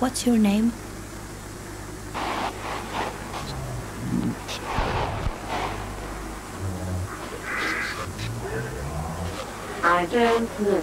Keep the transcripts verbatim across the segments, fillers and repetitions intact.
What's your name? I don't know.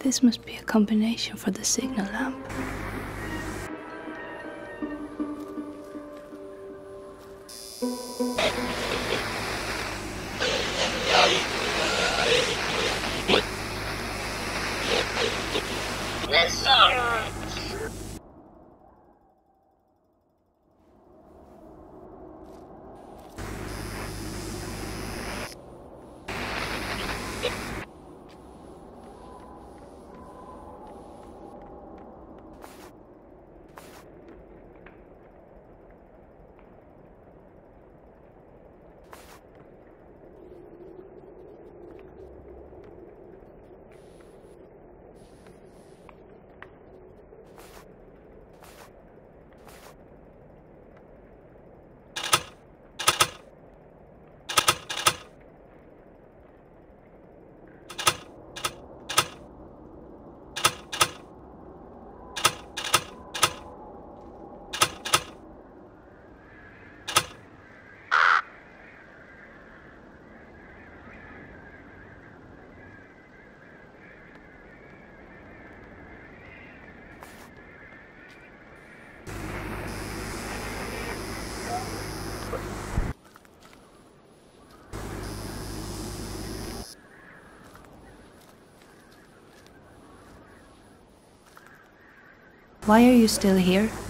This must be a combination for the signal lamp. Why are you still here?